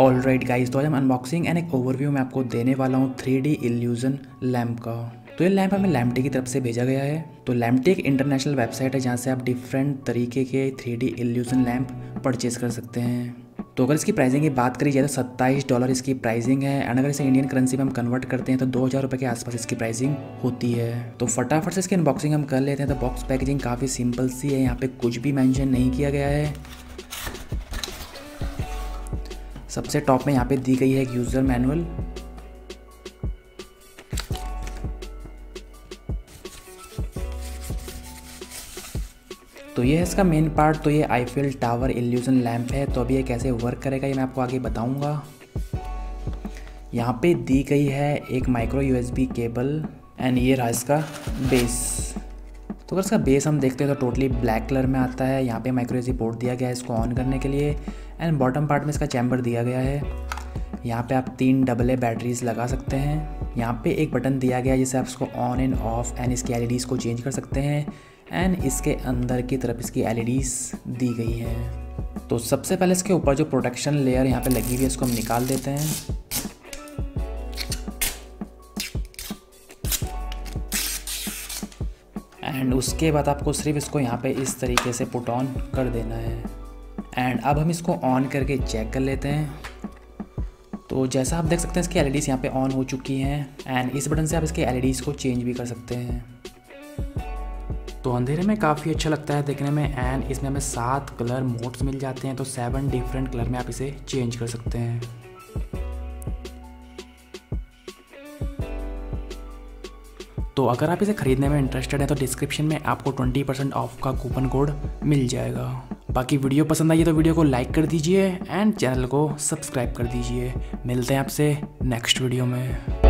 Alright guys, तो आज हम अनबॉक्सिंग एंड एक ओवरव्यू में आपको देने वाला हूँ 3D इल्यूजन लैम्प का। तो ये लैम्प हमें लैम्पटी की तरफ से भेजा गया है। तो लैम्पटी एक इंटरनेशनल वेबसाइट है जहाँ से आप डिफरेंट तरीके के 3D इल्यूजन लैम्प परचेज कर सकते हैं। तो अगर इसकी प्राइसिंग की बात करी जाए तो $27 इसकी प्राइसिंग है, एंड अगर इसे इंडियन करेंसी में हम कन्वर्ट करते हैं तो ₹2000 के आसपास इसकी प्राइसिंग होती है। तो फटाफट से इसकी अनबॉक्सिंग हम कर लेते हैं। तो बॉक्स पैकेजिंग काफ़ी सिंपल सी है, यहाँ पे कुछ भी मेंशन नहीं किया गया है। सबसे टॉप में यहाँ पे दी गई है एक यूज़र मैनुअल, तो ये है इसका मेन पार्ट। तो ये आईफिल टावर इल्यूजन लैम्प है, तो अभी ये कैसे वर्क करेगा ये मैं आपको आगे बताऊंगा। यहाँ पे दी गई है एक माइक्रो USB केबल, एंड ये रहा इसका बेस। तो अगर इसका बेस हम देखते हैं तो टोटली ब्लैक कलर में आता है। यहाँ पे माइक्रो USB पोर्ट दिया गया है इसको ऑन करने के लिए, एंड बॉटम पार्ट में इसका चैम्बर दिया गया है। यहाँ पर आप 3 AA बैटरीज लगा सकते हैं। यहाँ पर एक बटन दिया गया है जिससे आप इसको ऑन एंड ऑफ एंड इसकी LEDs को चेंज कर सकते हैं, एंड इसके अंदर की तरफ इसकी LEDs दी गई हैं। तो सबसे पहले इसके ऊपर जो प्रोटेक्शन लेयर यहाँ पे लगी हुई है इसको हम निकाल देते हैं। एंड उसके बाद आपको सिर्फ इसको यहाँ पे इस तरीके से पुट ऑन कर देना है। एंड अब हम इसको ऑन करके चेक कर लेते हैं। तो जैसा आप देख सकते हैं इसकी LEDs यहाँ पे ऑन हो चुकी हैं, एंड इस बटन से आप इसके LEDs को चेंज भी कर सकते हैं। तो अंधेरे में काफ़ी अच्छा लगता है देखने में, एंड इसमें हमें 7 कलर मोड्स मिल जाते हैं। तो 7 डिफरेंट कलर में आप इसे चेंज कर सकते हैं। तो अगर आप इसे ख़रीदने में इंटरेस्टेड हैं तो डिस्क्रिप्शन में आपको 20% ऑफ का कूपन कोड मिल जाएगा। बाकी वीडियो पसंद आई तो वीडियो को लाइक कर दीजिए एंड चैनल को सब्सक्राइब कर दीजिए। मिलते हैं आपसे नेक्स्ट वीडियो में।